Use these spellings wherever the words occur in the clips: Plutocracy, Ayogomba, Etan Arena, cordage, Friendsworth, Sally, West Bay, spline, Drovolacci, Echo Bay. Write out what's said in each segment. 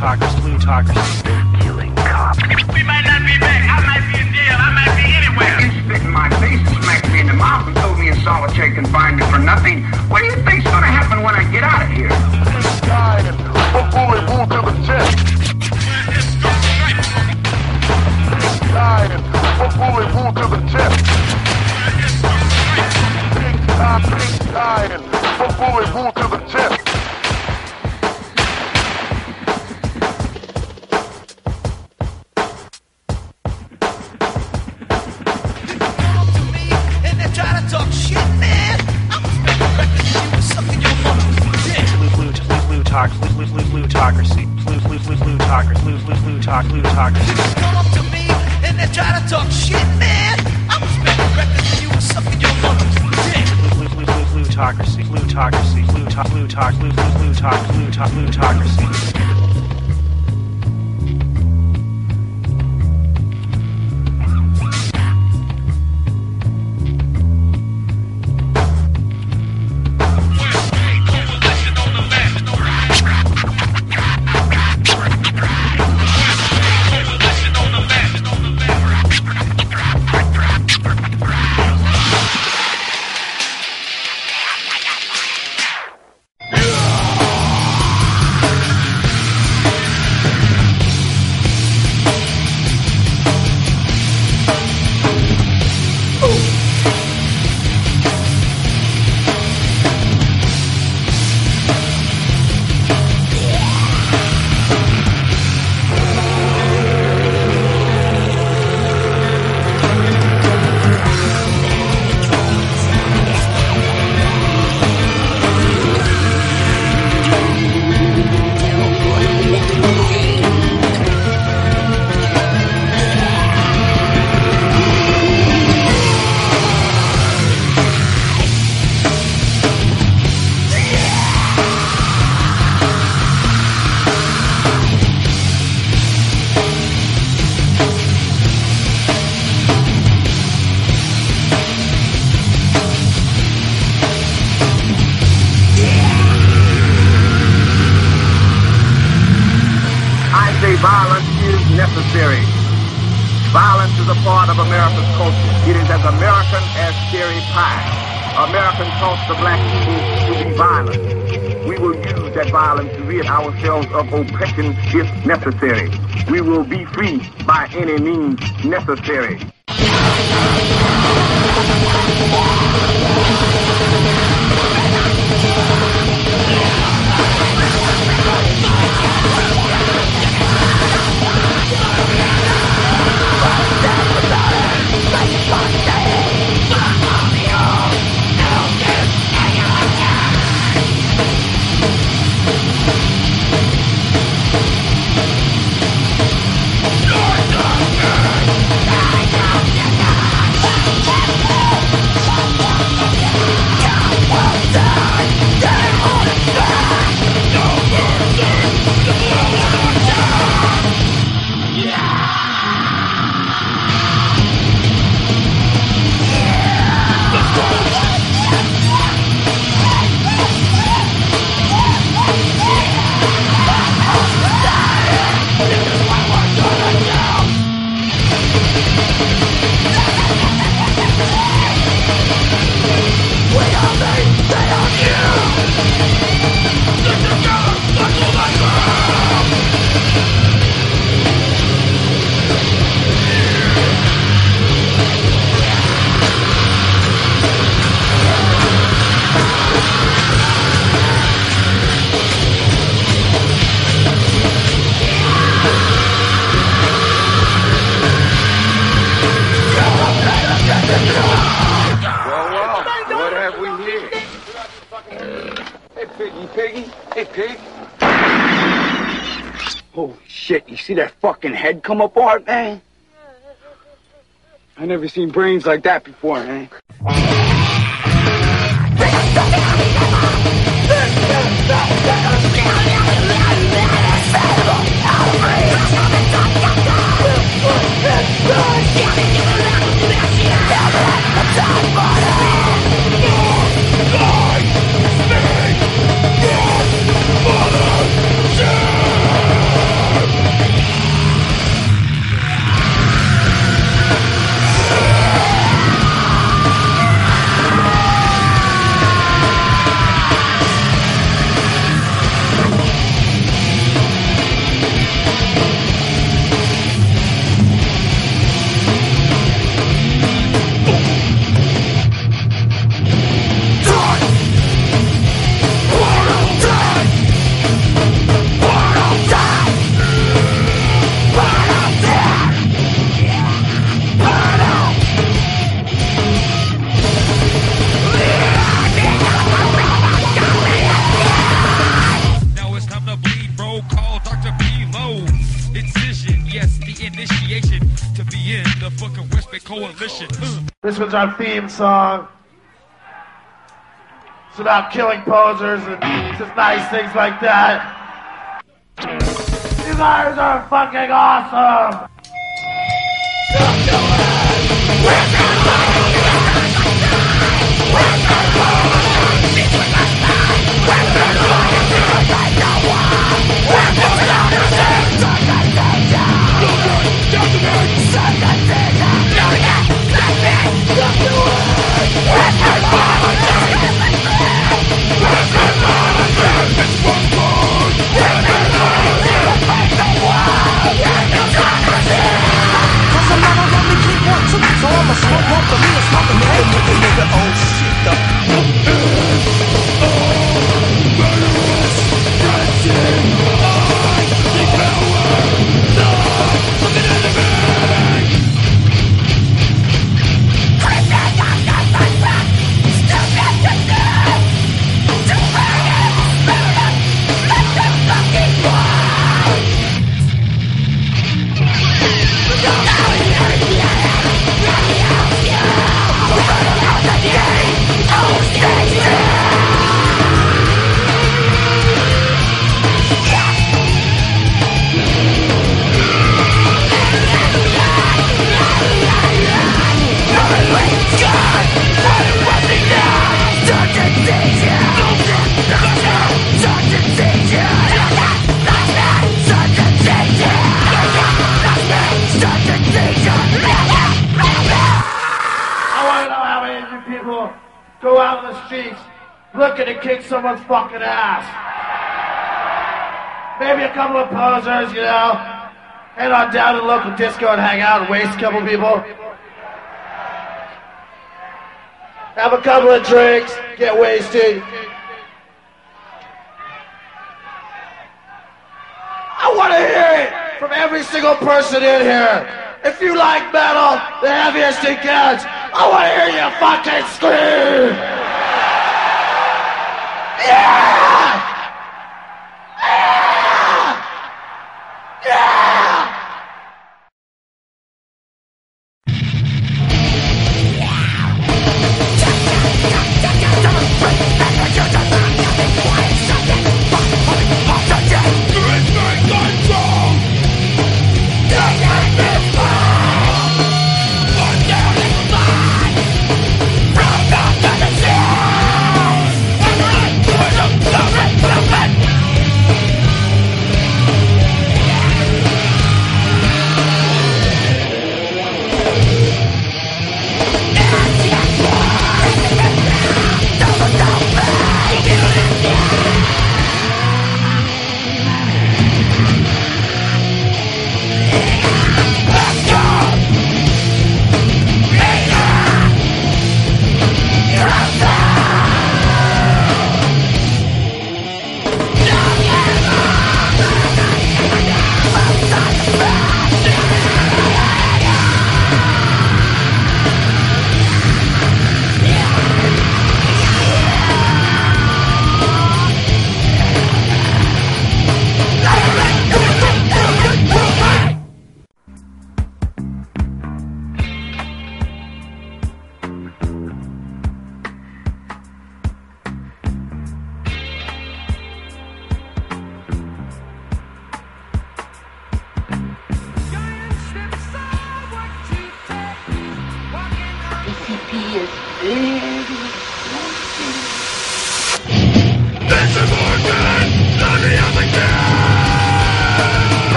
talkers, blue talkers, stealing cops. We might not be back. I might be in jail. I might be anywhere. You spit in my face and smacked me in the mouth and threw me in solitary confinement for nothing. What do you think's gonna happen when I get out of here? This guy is a bully wound to the chest. This guy is a bully wound to the chest. Big guy is a bully wound to the chest. Come up to me and they try to talk shit, man. I'm spitting records and you were sucking your mother's dick. Plutocracy, plutocracy, plutocracy, plutocracy. Violence is a part of America's culture. It is as American as cherry pie. American taught the black people to be violent. We will use that violence to rid ourselves of oppression if necessary. We will be free by any means necessary. Oh shit, you see that fucking head come apart, man? I never seen brains like that before, man. Father! This was our theme song. It's about killing posers and just nice things like that. You guys are fucking awesome! Go out in the streets looking to kick someone's fucking ass. Maybe a couple of posers, you know. Head on down to the local disco and hang out and waste a couple people. Have a couple of drinks, get wasted. I want to hear it from every single person in here. If you like metal, the heaviest it gets, I want to hear you fucking scream! Yeah! Yeah!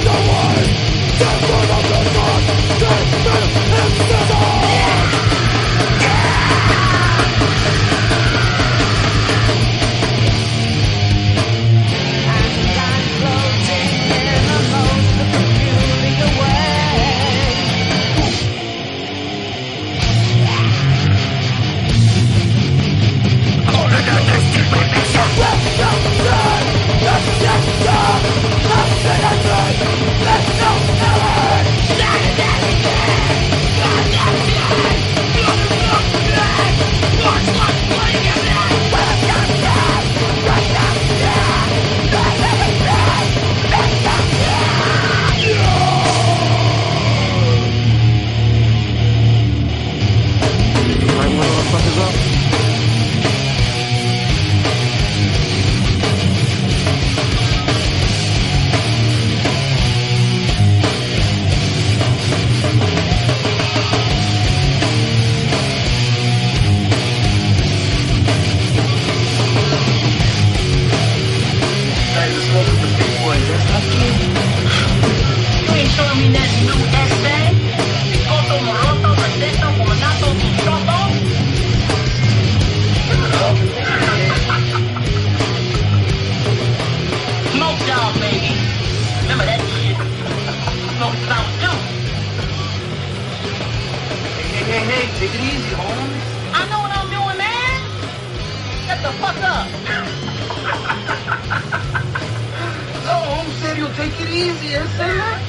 I the fuck up. Oh, I'm saying you'll take it easy, I say that.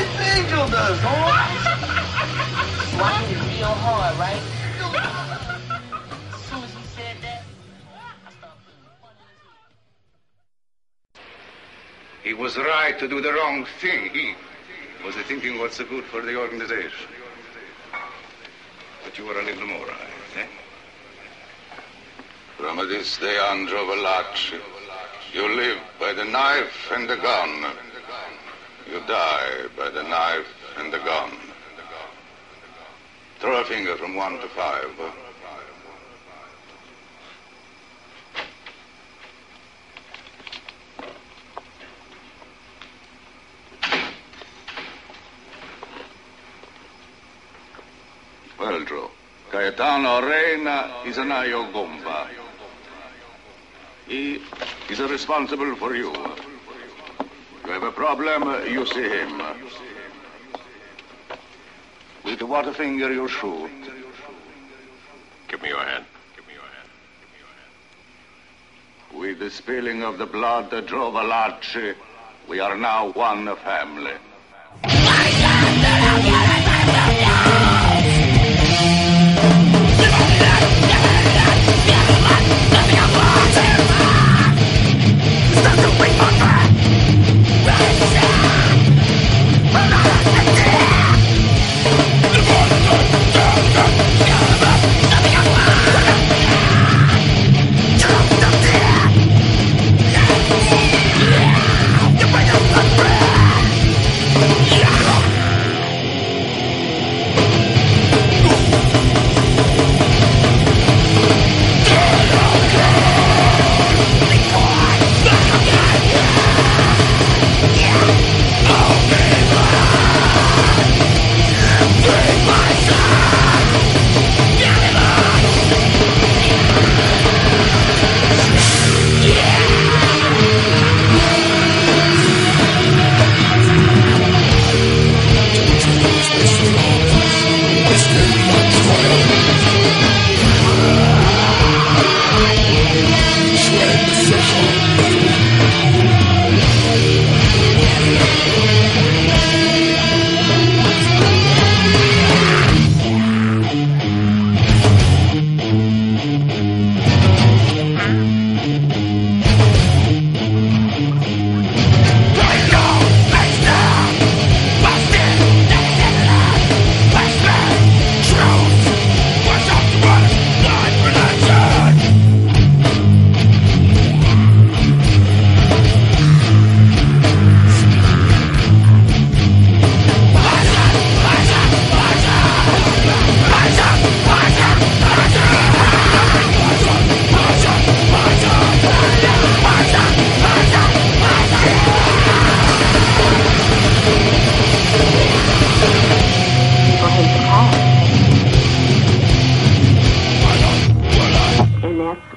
It's angel does, homie. Swatting it real hard, right? He was right to do the wrong thing. He was thinking what's good for the organization. But you were a little more right, eh? From this day on, Drovolacci, you live by the knife and the gun. You die by the knife and the gun. Throw a finger from 1 to 5. Well, Drew, Etan Arena is an Ayogomba. He is responsible for you. You have a problem, you see him. With what finger you shoot? Give me your hand. With the spilling of the blood of Drovolacci, we are now one family.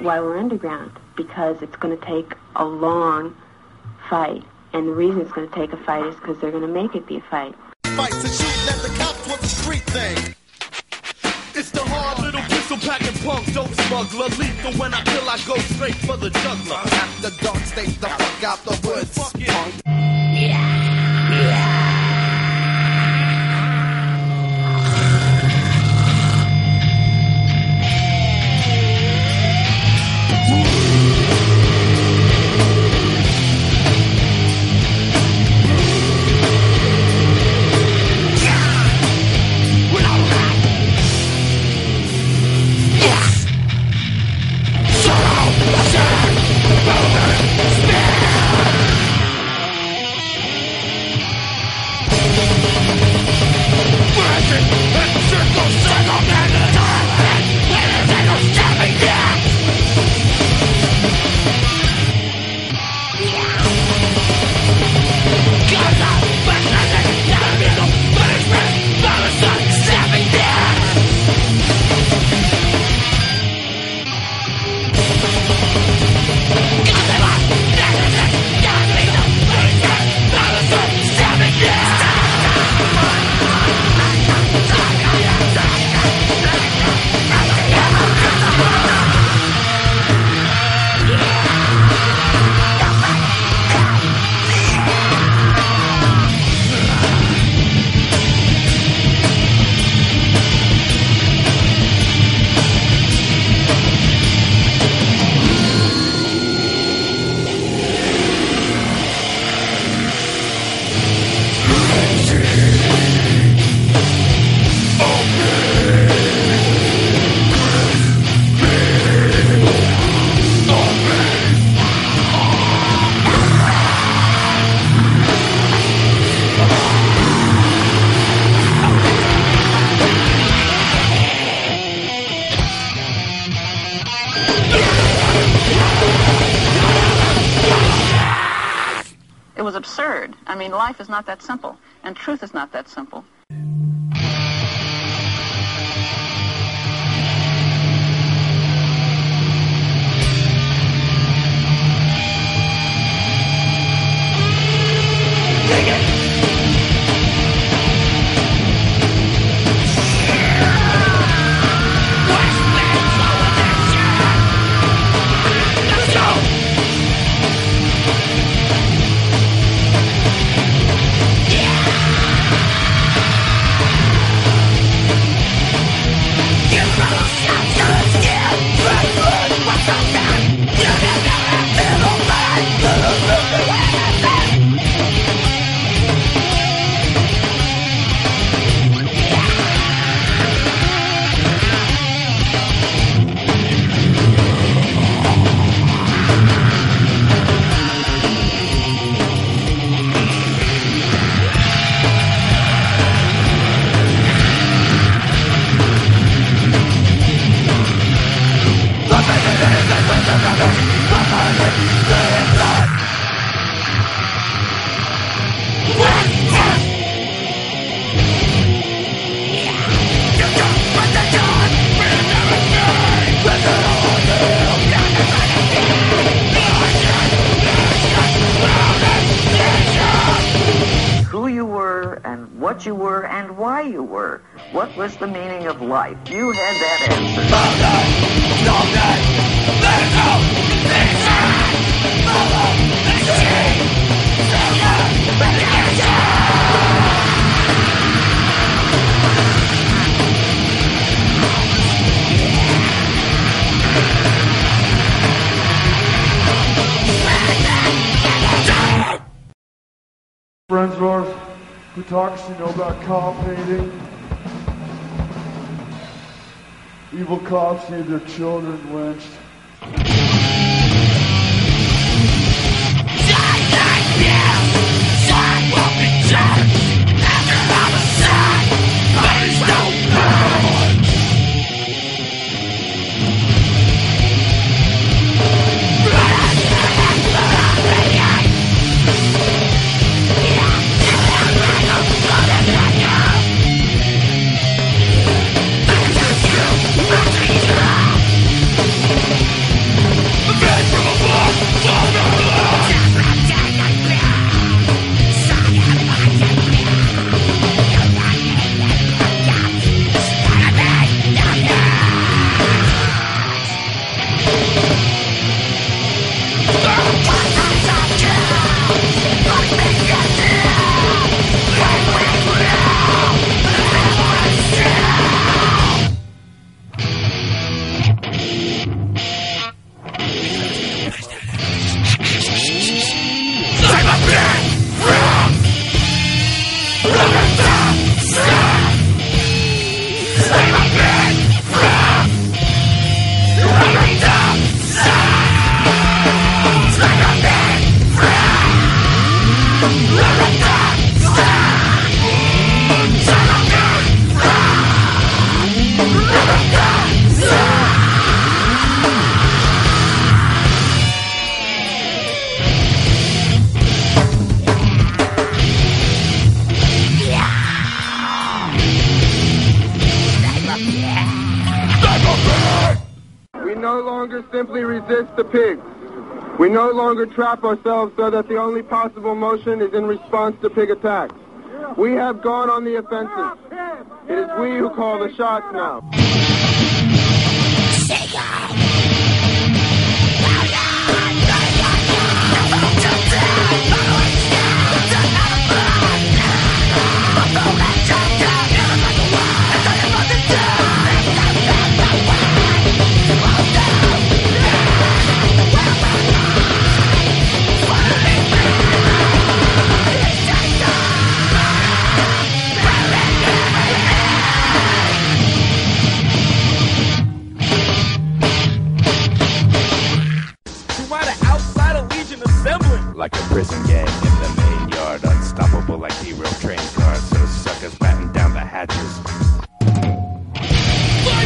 Why we're underground, because it's going to take a long fight, and the reason it's going to take a fight is because they're going to make it be a fight. Fights and shooting at the cops was a street thing. It's the hard little pistol packing punk dope smuggler, lethal when I kill I go straight for the juggler. After dark stays the fuck out the woods. Fuck it. Yeah. absurd. I mean, life is not that simple, and truth is not that simple. What you were and why you were. What was the meaning of life? You had that answer. Friendsworth, who talks, you know, about cop hating. Evil cops need their children lynched. Simply resist the pigs. We no longer trap ourselves so that the only possible motion is in response to pig attacks. We have gone on the offensive. It is we who call the shots now. Like a prison gang in the main yard, unstoppable like D-Rail train cars. Those suckers batten down the hatches. What's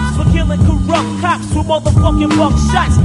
cops for killing corrupt cops with motherfucking buck shots.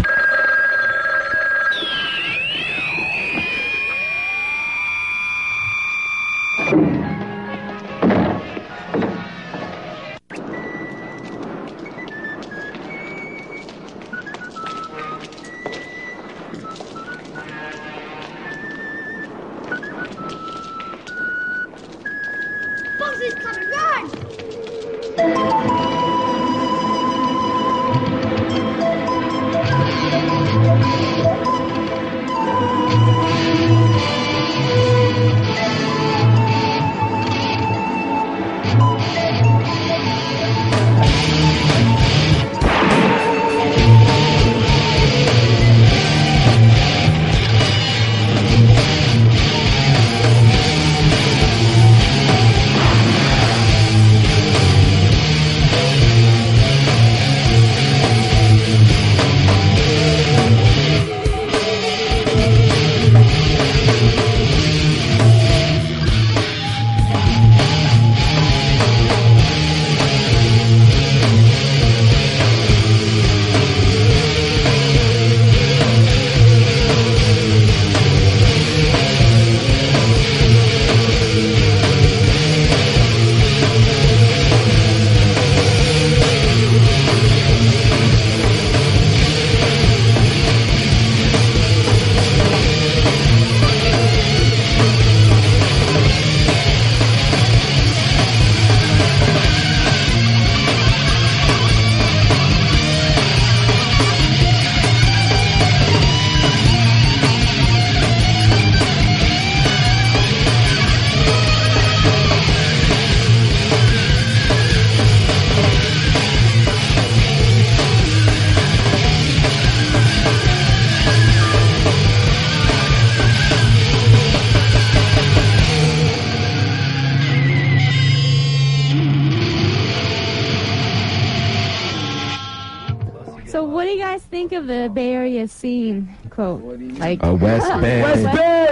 The Bay Area scene, quote, like West Bay.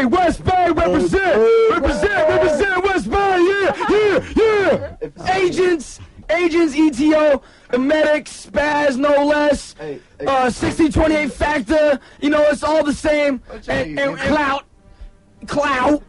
West Bay, represent, represent, represent West Bay, yeah, yeah, yeah. Agents, ETO, the medics, Spaz, no less, 6028 Factor, you know, it's all the same, and clout.